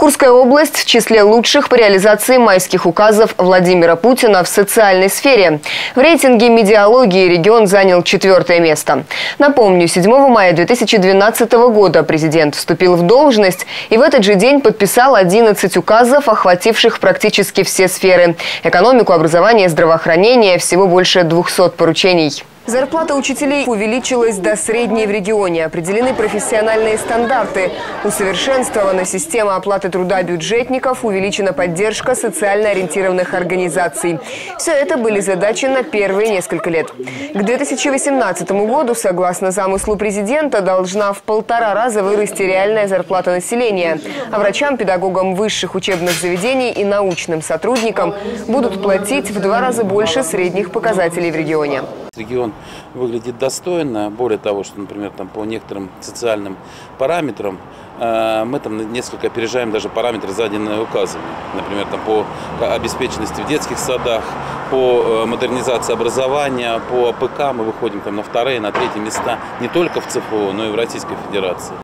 Курская область в числе лучших по реализации майских указов Владимира Путина в социальной сфере. В рейтинге «Медиалогии» регион занял 4-е место. Напомню, 7 мая 2012 года президент вступил в должность и в этот же день подписал 11 указов, охвативших практически все сферы – экономику, образование, здравоохранение, всего больше 200 поручений. Зарплата учителей увеличилась до средней в регионе. Определены профессиональные стандарты. Усовершенствована система оплаты труда бюджетников, увеличена поддержка социально ориентированных организаций. Все это были задачи на первые несколько лет. К 2018 году, согласно замыслу президента, должна в 1,5 раза вырасти реальная зарплата населения. А врачам, педагогам высших учебных заведений и научным сотрудникам будут платить в 2 раза больше средних показателей в регионе. Регион выглядит достойно. Более того, что, например, там по некоторым социальным параметрам мы там несколько опережаем даже параметры, заданные указами. Например, там по обеспеченности в детских садах, по модернизации образования, по АПК мы выходим там на 2-е, на 3-е места не только в ЦФО, но и в Российской Федерации.